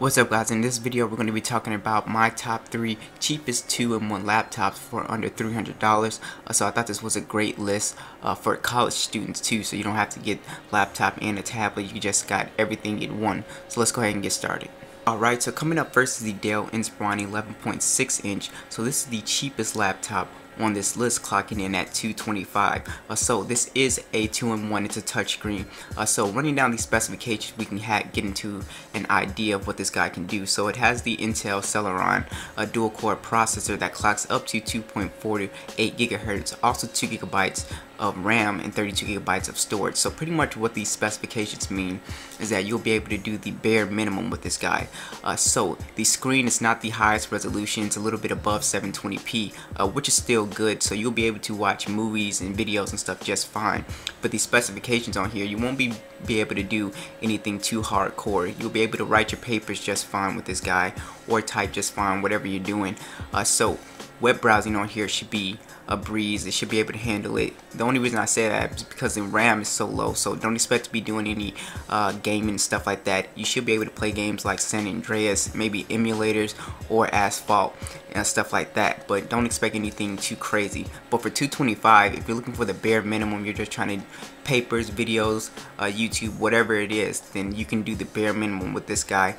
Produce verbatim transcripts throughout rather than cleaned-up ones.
What's up guys, in this video we're going to be talking about my top three cheapest two in one laptops for under three hundred dollars. Uh, so I thought this was a great list uh, for college students too, so you don't have to get laptop and a tablet, you just got everything in one. So let's go ahead and get started. Alright, so coming up first is the Dell Inspiron eleven point six inch, so this is the cheapest laptop on this list, clocking in at two hundred twenty-five dollars. Uh, so this is a two in one, it's a touchscreen. Uh, so running down these specifications, we can ha get into an idea of what this guy can do. So it has the Intel Celeron, a dual core processor that clocks up to two point four eight gigahertz, also two gigabytes of RAM and thirty-two gigabytes of storage. So pretty much what these specifications mean is that you'll be able to do the bare minimum with this guy. Uh, so the screen is not the highest resolution, it's a little bit above seven twenty p, uh, which is still good, so you'll be able to watch movies and videos and stuff just fine. But the specifications on here, you won't be be able to do anything too hardcore. You'll be able to write your papers just fine with this guy, or type just fine, whatever you're doing. Uh, so web browsing on here should be a breeze, it should be able to handle it. The only reason I say that is because the RAM is so low, so don't expect to be doing any uh, gaming stuff like that. You should be able to play games like San Andreas, maybe emulators or Asphalt and stuff like that, but don't expect anything too crazy. But for two hundred twenty-five dollars, if you're looking for the bare minimum, you're just trying to papers, videos, uh, YouTube, whatever it is, then you can do the bare minimum with this guy.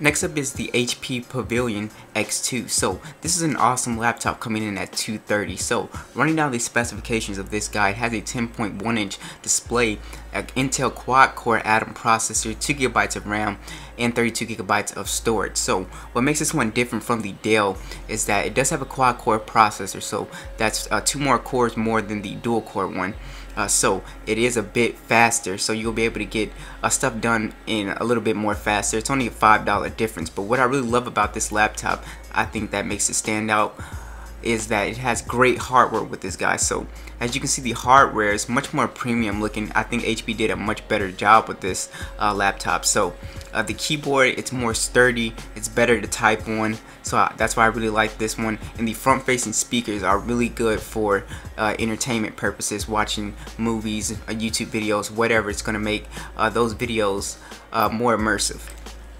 Next up is the H P Pavilion X two. So this is an awesome laptop coming in at two hundred thirty dollars. So running down the specifications of this guy, it has a ten point one inch display, an Intel quad core Atom processor, two gigabytes of RAM, and thirty-two gigabytes of storage. So what makes this one different from the Dell is that it does have a quad core processor, so that's uh, two more cores more than the dual core one. Uh, so it is a bit faster, so you'll be able to get uh, stuff done in a little bit more faster. It's only a five dollar difference, but what I really love about this laptop, I think that makes it stand out, is that it has great hardware with this guy. So as you can see, the hardware is much more premium looking. I think H P did a much better job with this uh, laptop. So uh, the keyboard, it's more sturdy, it's better to type on, so I, that's why I really like this one. And the front facing speakers are really good for uh, entertainment purposes, watching movies, uh, YouTube videos, whatever. It's gonna make uh, those videos uh, more immersive.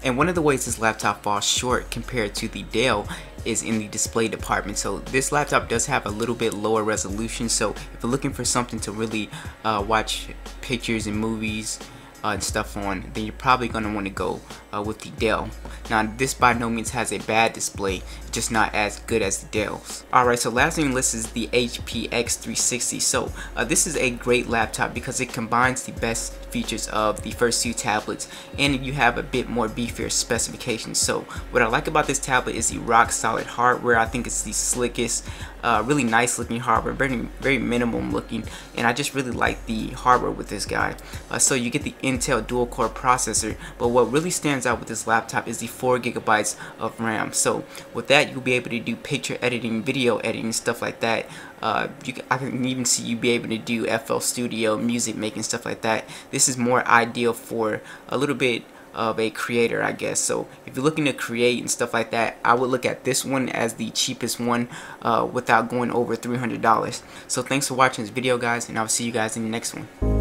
And one of the ways this laptop falls short compared to the Dell is in the display department. So this laptop does have a little bit lower resolution, so if you're looking for something to really uh, watch pictures and movies uh, and stuff on, then you're probably going to want to go uh, with the Dell. Now this by no means has a bad display, just not as good as the Dell's. Alright, so last on the list is the H P X three sixty. So uh, this is a great laptop because it combines the best features of the first two tablets, and you have a bit more beefier specifications. So what I like about this tablet is the rock solid hardware. I think it's the slickest, uh, really nice looking hardware, very, very minimum looking, and I just really like the hardware with this guy. Uh, so you get the Intel dual core processor, but what really stands out with this laptop is the four gigabytes of RAM. So with that, you'll be able to do picture editing, video editing, stuff like that. Uh, you can, I can even see you be able to do F L Studio, music making, stuff like that. This is more ideal for a little bit of a creator, I guess. So if you're looking to create and stuff like that, I would look at this one as the cheapest one uh, without going over three hundred dollars. So thanks for watching this video, guys, and I'll see you guys in the next one.